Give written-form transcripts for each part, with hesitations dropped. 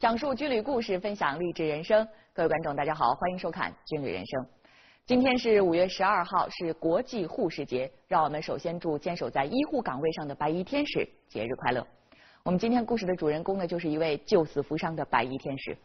讲述军旅故事，分享励志人生。各位观众，大家好，欢迎收看《军旅人生》。今天是5月12号，是国际护士节。让我们首先祝坚守在医护岗位上的白衣天使节日快乐。我们今天故事的主人公呢，就是一位救死扶伤的白衣天使。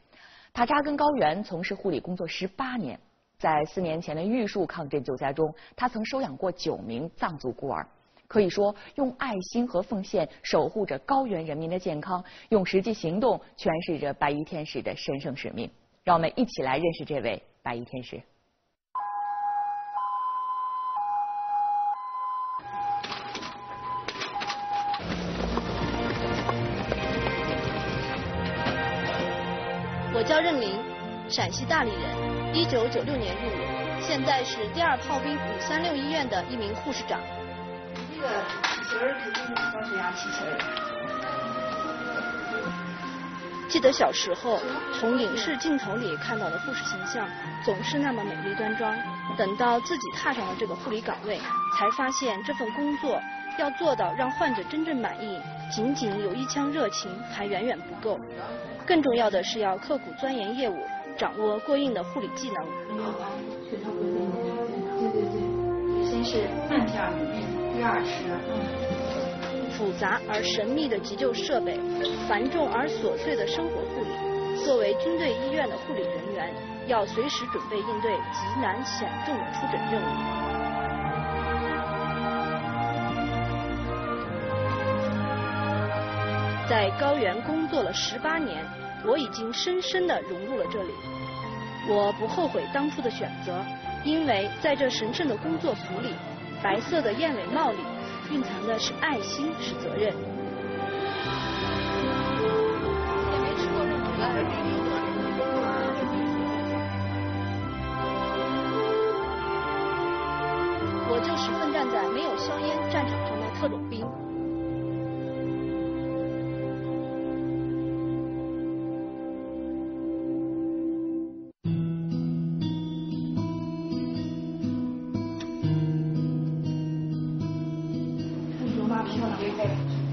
他扎根高原，从事护理工作18年。在4年前的玉树抗震救灾中，他曾收养过9名藏族孤儿。 可以说，用爱心和奉献守护着高原人民的健康，用实际行动诠释着白衣天使的神圣使命。让我们一起来认识这位白衣天使。我叫任明，陕西大理人，1996年入伍，现在是第2炮兵536医院的一名护士长。 这个皮筋儿肯定是高血压皮筋儿。记得小时候，从影视镜头里看到的护士形象总是那么美丽端庄。等到自己踏上了这个护理岗位，才发现这份工作要做到让患者真正满意，仅仅有一腔热情还远远不够。更重要的是要刻苦钻研业务，掌握过硬的护理技能。先是慢条斯理。 复杂而神秘的急救设备，繁重而琐碎的生活护理。作为军队医院的护理人员，要随时准备应对极难险重的出诊任务。在高原工作了18年，我已经深深地融入了这里。我不后悔当初的选择，因为在这神圣的工作服里。 白色的燕尾帽里蕴藏的是爱心，是责任。也没吃过任何的人民的。我就是奋战在没有硝烟战场上的特种兵。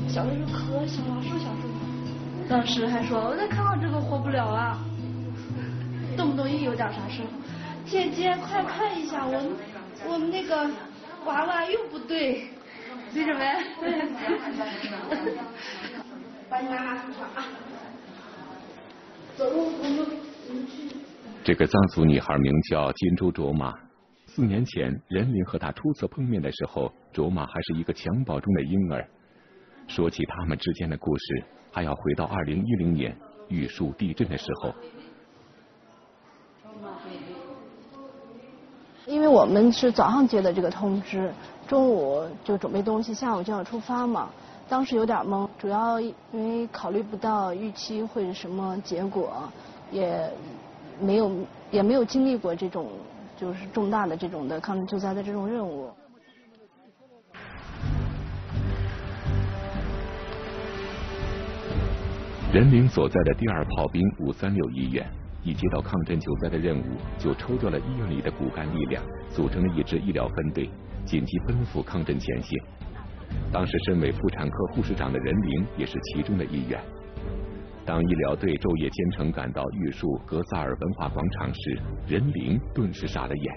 小的时候可小了，小时候，当时还说我再看到这个活不了啊，动不动一有点啥事，姐姐快看一下，我们那个娃娃又不对，对着没？把你妈妈扶上啊，走，我们去。这个藏族女孩名叫金珠卓玛。 4年前，任明和她初次碰面的时候，卓玛还是一个襁褓中的婴儿。说起他们之间的故事，还要回到2010年玉树地震的时候。因为我们是早上接的这个通知，中午就准备东西，下午就要出发嘛。当时有点懵，主要因为考虑不到预期会是什么结果，也没有经历过这种。 就是重大的这种的抗震救灾的这种任务。任明所在的第2炮兵536医院，一接到抗震救灾的任务，就抽调了医院里的骨干力量，组成了一支医疗分队，紧急奔赴抗震前线。当时身为妇产科护士长的任明也是其中的一员。 当医疗队昼夜兼程赶到玉树格萨尔文化广场时，任明顿时傻了眼。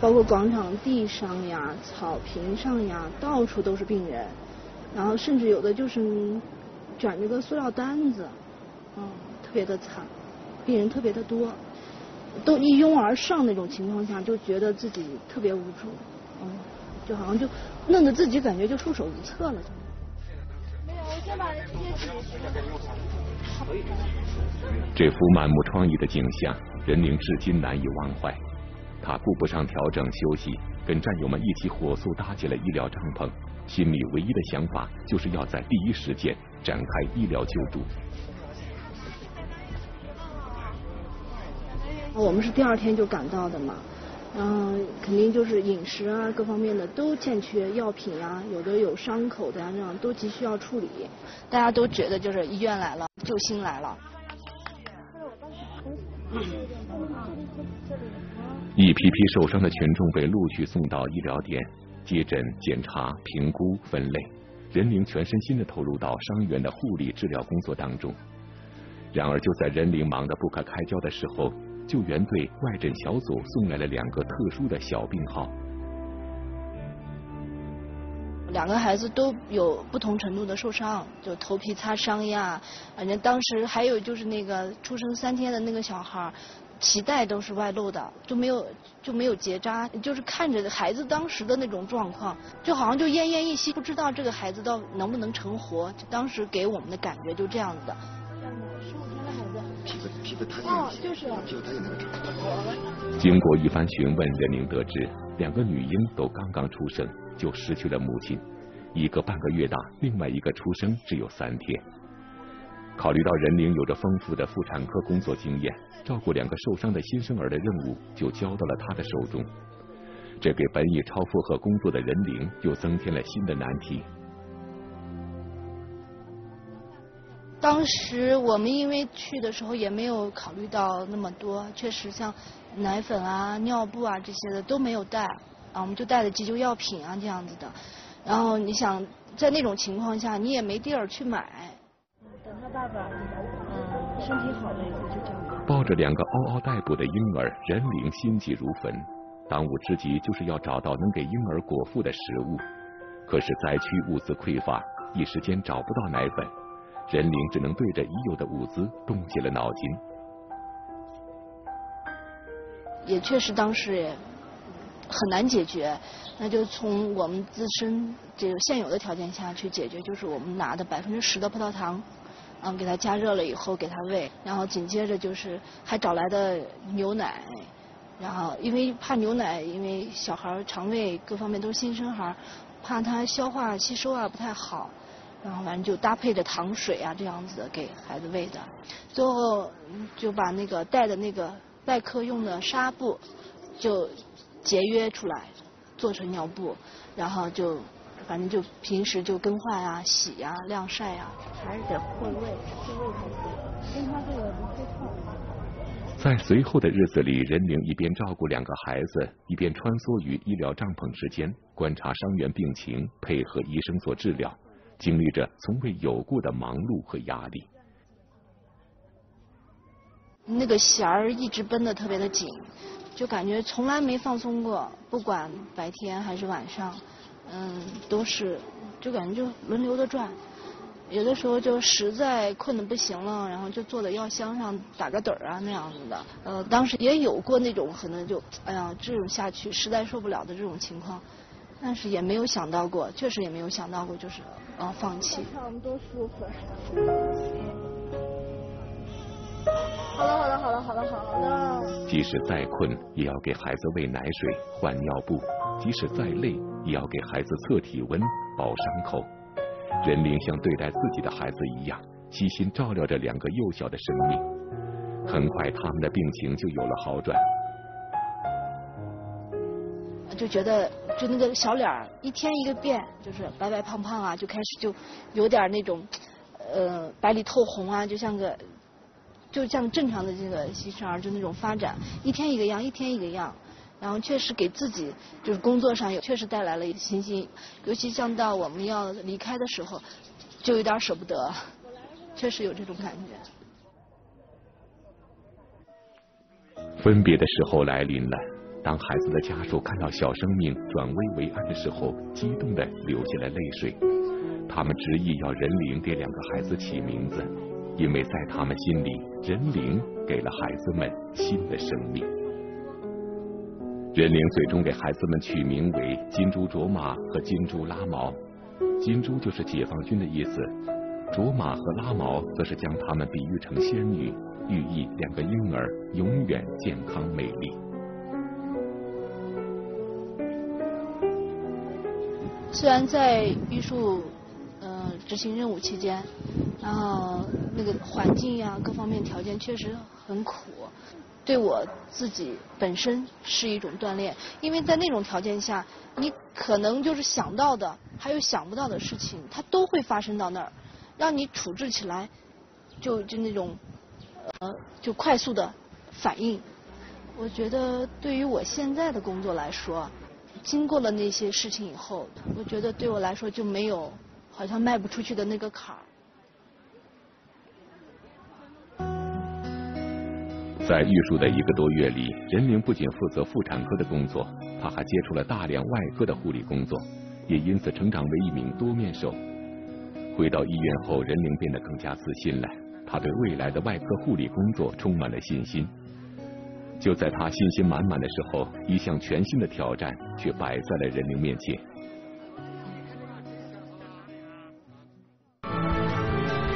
包括广场地上呀、草坪上呀，到处都是病人，然后甚至有的就是卷着个塑料单子，特别的惨，病人特别的多，都一拥而上那种情况下，就觉得自己特别无助，就好像就弄得自己感觉就束手无策了。 先把这些纸。这幅满目疮痍的景象，任明至今难以忘怀。他顾不上调整休息，跟战友们一起火速搭起了医疗帐篷，心里唯一的想法就是要在第一时间展开医疗救助。我们是第2天就赶到的嘛。 肯定就是饮食啊，各方面的都欠缺，药品啊，有的有伤口的啊，这样都急需要处理。大家都觉得就是医院来了，救星来了。一批批受伤的群众被陆续送到医疗点，接诊、检查、评估、分类，人灵全身心地投入到伤员的护理治疗工作当中。然而，就在人灵忙得不可开交的时候，救援队外诊小组送来了2个特殊的小病号。 2个孩子都有不同程度的受伤，就头皮擦伤呀，反正当时还有就是那个出生3天的那个小孩，脐带都是外露的，就没有结扎，就是看着孩子当时的那种状况，就好像就奄奄一息，不知道这个孩子到底能不能成活。就当时给我们的感觉就这样子的。15天的孩子，皮肤太硬，就是皮肤太硬了。经过一番询问，任宁得知2个女婴都刚刚出生。 就失去了母亲，一个半个月大，另外一个出生只有3天。考虑到任玲有着丰富的妇产科工作经验，照顾2个受伤的新生儿的任务就交到了她的手中。这给本已超负荷工作的任玲又增添了新的难题。当时我们因为去的时候也没有考虑到那么多，确实像奶粉啊、尿布啊这些的都没有带。 啊，我们就带了急救药品啊，这样子的。然后你想，在那种情况下，你也没地儿去买。等他爸爸，身体好了以后就这样。抱着2个嗷嗷待哺的婴儿，任玲心急如焚。当务之急就是要找到能给婴儿果腹的食物。可是灾区物资匮乏，一时间找不到奶粉，任玲只能对着已有的物资动起了脑筋。也确实，当时也。 很难解决，那就从我们自身这个现有的条件下去解决，就是我们拿的10%的葡萄糖，给它加热了以后给它喂，然后紧接着就是还找来的牛奶，然后因为怕牛奶，因为小孩肠胃各方面都是新生孩，怕他消化吸收啊不太好，然后反正就搭配着糖水啊这样子的给孩子喂的，最后就把那个带的那个外科用的纱布就。 节约出来，做成尿布，然后就反正就平时就更换啊、洗啊、晾晒啊，还是得会喂，会喂才行，跟他这个不会痛。在随后的日子里，任玲一边照顾2个孩子，一边穿梭于医疗帐篷之间，观察伤员病情，配合医生做治疗，经历着从未有过的忙碌和压力。那个弦儿一直绷得特别的紧。 就感觉从来没放松过，不管白天还是晚上，都是就感觉就轮流的转。有的时候就实在困得不行了，然后就坐在药箱上打个盹儿啊那样子的。当时也有过那种可能就哎呀这种下去实在受不了的这种情况，但是也没有想到过，确实也没有想到过就是放弃。看我们多舒服。 好了。即使再困，也要给孩子喂奶水、换尿布；即使再累，也要给孩子测体温、保伤口。任玲像对待自己的孩子一样，悉心照料着2个幼小的生命。很快，他们的病情就有了好转。就觉得，就那个小脸儿一天一个变，就是白白胖胖啊，就开始就有点那种，白里透红啊，就像个。 就像正常的这个新生儿就那种发展，一天一个样，一天一个样，然后确实给自己就是工作上也确实带来了一个信心，尤其像到我们要离开的时候，就有点舍不得，确实有这种感觉。分别的时候来临了，当孩子的家属看到小生命转危为安的时候，激动地流下了泪水，他们执意要任玲给2个孩子起名字。 因为在他们心里，任玲给了孩子们新的生命。任玲最终给孩子们取名为“金珠卓玛”和“金珠拉毛”。金珠就是解放军的意思，卓玛和拉毛则是将他们比喻成仙女，寓意2个婴儿永远健康美丽。虽然在玉树。 执行任务期间，然后那个环境呀、各方面条件确实很苦，对我自己本身是一种锻炼，因为在那种条件下，你可能就是想到的，还有想不到的事情，它都会发生到那儿，让你处置起来，就那种就快速的反应。我觉得对于我现在的工作来说，经过了那些事情以后，我觉得对我来说就没有。好像迈不出去的那个坎儿。在玉树的一个多月里，任明不仅负责妇产科的工作，他还接触了大量外科的护理工作，也因此成长为一名多面手。回到医院后，任明变得更加自信了，他对未来的外科护理工作充满了信心。 就在他信心满满的时候，一项全新的挑战却摆在了任明面前。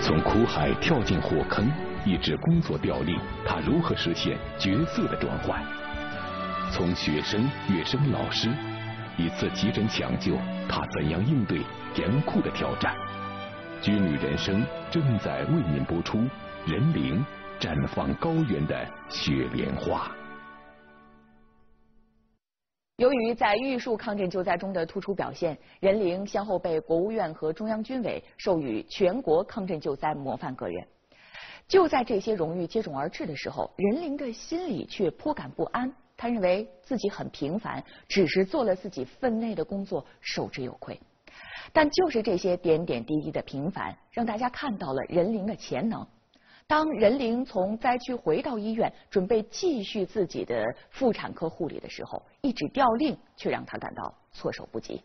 从苦海跳进火坑，抑制工作调力，他如何实现角色的转换？从学生跃升老师，一次急诊抢救，他怎样应对严酷的挑战？居女人生正在为您播出，任明。 绽放高原的雪莲花。由于在玉树抗震救灾中的突出表现，任明先后被国务院和中央军委授予全国抗震救灾模范个人。就在这些荣誉接踵而至的时候，任明的心里却颇感不安。他认为自己很平凡，只是做了自己分内的工作，受之有愧。 但就是这些点点滴滴的平凡，让大家看到了任明的潜能。 当任明从灾区回到医院，准备继续自己的妇产科护理的时候，一纸调令却让他感到措手不及。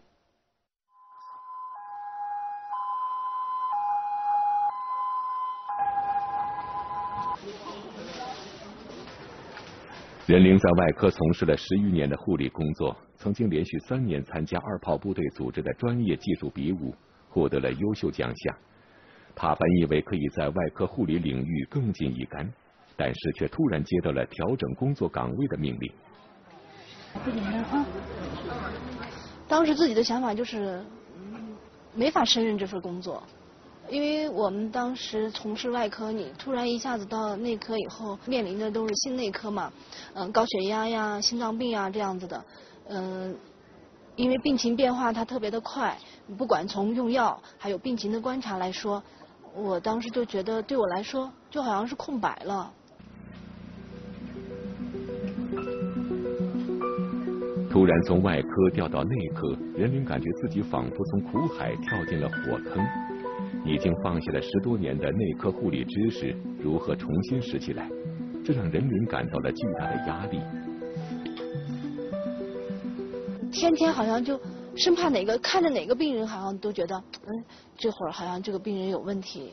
任明在外科从事了10余年的护理工作，曾经连续3年参加二炮部队组织的专业技术比武，获得了优秀奖项。 他本以为可以在外科护理领域更进一杆，但是却突然接到了调整工作岗位的命令。当时自己的想法就是，没法胜任这份工作，因为我们当时从事外科，你突然一下子到内科以后，面临的都是心内科嘛，高血压呀、心脏病啊这样子的，因为病情变化它特别的快，不管从用药还有病情的观察来说。 我当时就觉得，对我来说就好像是空白了。突然从外科调到内科，任明感觉自己仿佛从苦海跳进了火坑。已经放下了10多年的内科护理知识，如何重新拾起来，这让任明感到了巨大的压力。天天好像就。 生怕哪个看着哪个病人，好像都觉得，这会儿好像这个病人有问题，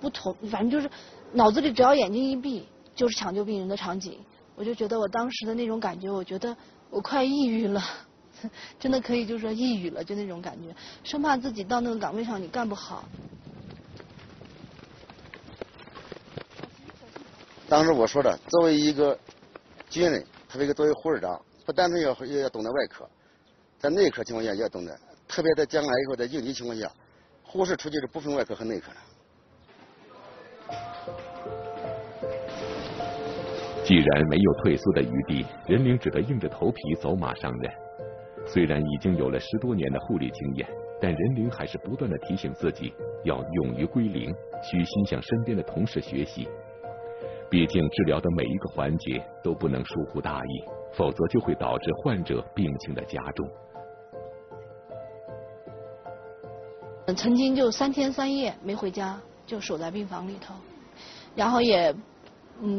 不同，反正就是脑子里只要眼睛一闭，就是抢救病人的场景。我就觉得我当时的那种感觉，我觉得我快抑郁了，真的可以就说抑郁了，就那种感觉，生怕自己到那个岗位上你干不好。当时我说的，作为一个军人，特别作为护士长，不单单要懂得外科。 在内科情况下也要懂得，特别在将来以后在应急情况下，护士出去是不分外科和内科的。既然没有退缩的余地，任明只得硬着头皮走马上任。虽然已经有了10多年的护理经验，但任明还是不断的提醒自己要勇于归零，虚心向身边的同事学习。毕竟治疗的每一个环节都不能疏忽大意，否则就会导致患者病情的加重。 曾经就3天3夜没回家，就守在病房里头，然后也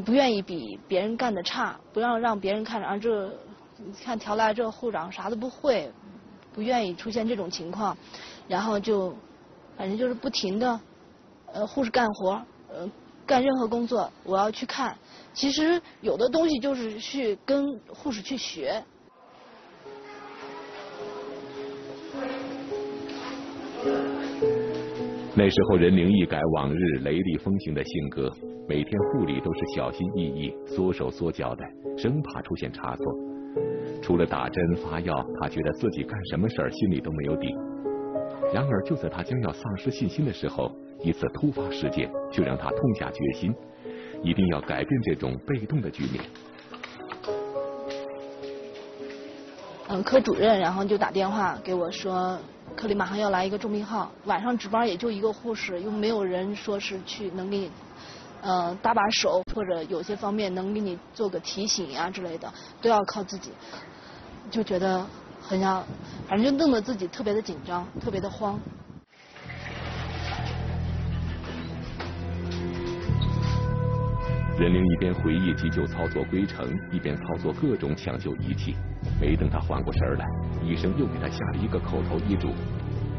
不愿意比别人干得差，不要让别人看着啊这看调来这护长啥都不会，不愿意出现这种情况，然后就反正就是不停的护士干活，干任何工作我要去看，其实有的东西就是去跟护士去学。 那时候，任明一改往日雷厉风行的性格，每天护理都是小心翼翼、缩手缩脚的，生怕出现差错。除了打针发药，他觉得自己干什么事儿心里都没有底。然而，就在他将要丧失信心的时候，一次突发事件却让他痛下决心，一定要改变这种被动的局面。科主任然后就打电话给我说。 科里马上要来一个重病号，晚上值班也就一个护士，又没有人说是去能给你搭把手，或者有些方面能给你做个提醒呀、之类的，都要靠自己，就觉得很像，反正就弄得自己特别的紧张，特别的慌。任玲一边回忆急救操作规程，一边操作各种抢救仪器。没等她缓过神来，医生又给她下了一个口头医嘱。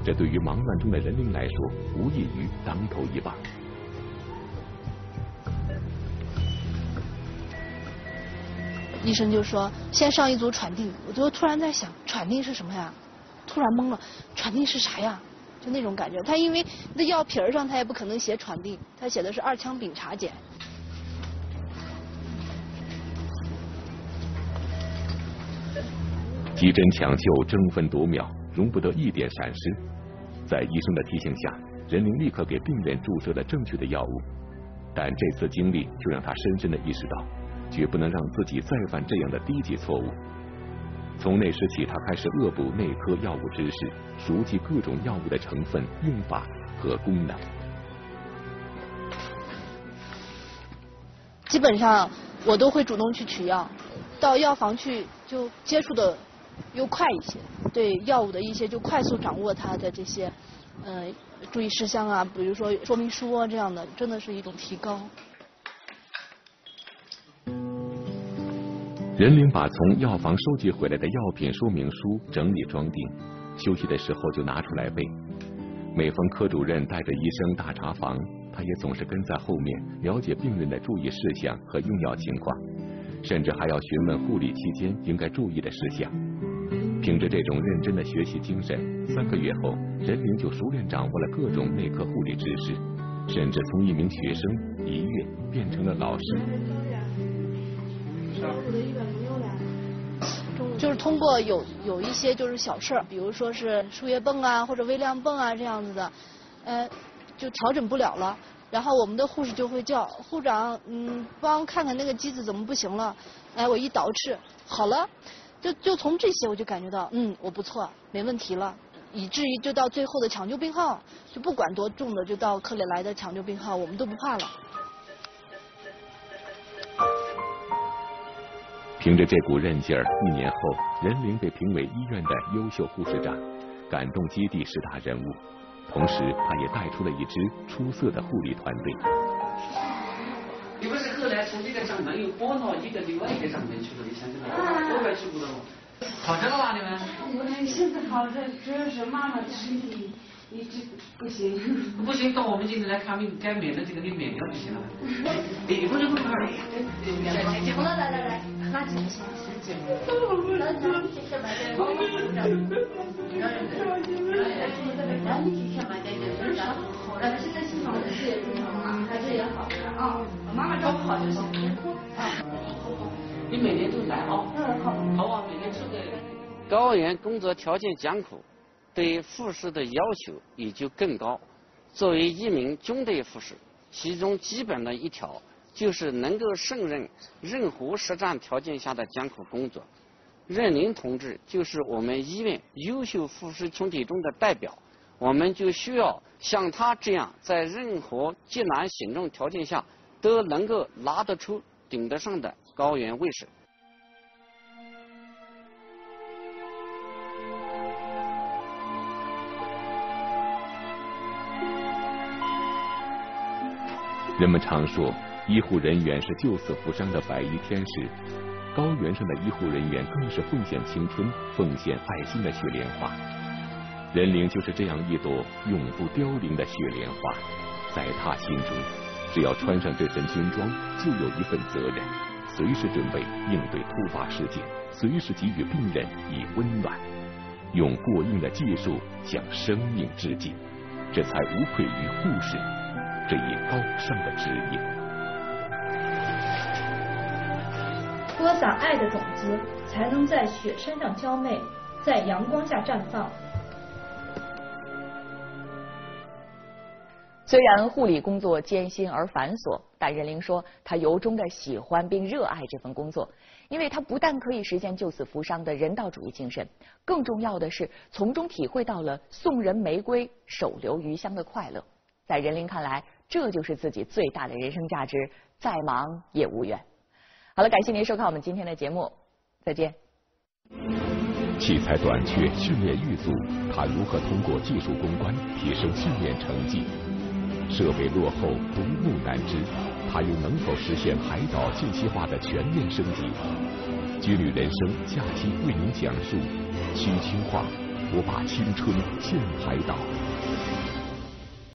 这对于忙乱中的任玲来说，无异于当头一棒。 医生就说先上一组喘定，我就突然在想喘定是什么呀？突然懵了，喘定是啥呀？就那种感觉。他因为那药皮儿上他也不可能写喘定，他写的是二羟丙茶碱。急诊抢救争分夺秒，容不得一点闪失。在医生的提醒下，任玲立刻给病人注射了正确的药物，但这次经历却让他深深的意识到。 绝不能让自己再犯这样的低级错误。从那时起，他开始恶补内科药物知识，熟悉各种药物的成分、用法和功能。基本上我都会主动去取药，到药房去就接触的又快一些，对药物的一些就快速掌握它的这些注意事项啊，比如说说明书啊这样的，真的是一种提高。 任玲把从药房收集回来的药品说明书整理装订，休息的时候就拿出来背。每逢科主任带着医生大查房，他也总是跟在后面了解病人的注意事项和用药情况，甚至还要询问护理期间应该注意的事项。凭着这种认真的学习精神，3个月后，任玲就熟练掌握了各种内科护理知识，甚至从一名学生一跃变成了老师。 就是通过有一些就是小事儿，比如说是输液泵啊或者微量泵啊这样子的，就调整不了了。然后我们的护士就会叫护长，帮看看那个机子怎么不行了。哎，我一捯饬好了，就从这些我就感觉到，我不错，没问题了。以至于就到最后的抢救病号，就不管多重的，就到科里来的抢救病号，我们都不怕了。 凭着这股韧劲儿，1年后，任玲被评为医院的优秀护士长，感动基地10大人物。同时，她也带出了一支出色的护理团队。你不是后来从这个掌门又拨到一个另外一个掌门去了？你想起来了？后来去过了吗？考证了吗？你们？我们现在考证，主要是妈妈的身体一直不行。不行，到我们今天来看病，该免的这个给免掉就行了。你不能不考虑。好了，来。 那真行，你每年都来啊，好啊，每年出来。高原工作条件艰苦，对护士的要求也就更高。作为一名军队护士，其中基本的一条。 就是能够胜任任何实战条件下的艰苦工作。任玲同志就是我们医院优秀护士群体中的代表，我们就需要像她这样，在任何艰难行政条件下都能够拿得出、顶得上的高原卫士。人们常说。 医护人员是救死扶伤的白衣天使，高原上的医护人员更是奉献青春、奉献爱心的雪莲花。任玲就是这样一朵永不凋零的雪莲花，在她心中，只要穿上这身军装，就有一份责任，随时准备应对突发事件，随时给予病人以温暖，用过硬的技术向生命致敬，这才无愧于护士这一高尚的职业。 播撒爱的种子，才能在雪山上娇媚，在阳光下绽放。虽然护理工作艰辛而繁琐，但任玲说，她由衷的喜欢并热爱这份工作，因为她不但可以实现救死扶伤的人道主义精神，更重要的是从中体会到了送人玫瑰，手留余香的快乐。在任玲看来，这就是自己最大的人生价值，再忙也无怨。 好了，感谢您收看我们今天的节目，再见。器材短缺，训练遇阻，他如何通过技术攻关提升训练成绩？设备落后，独木难支。它又能否实现海岛信息化的全面升级？军旅人生假期为您讲述：区青化，我把青春献海岛。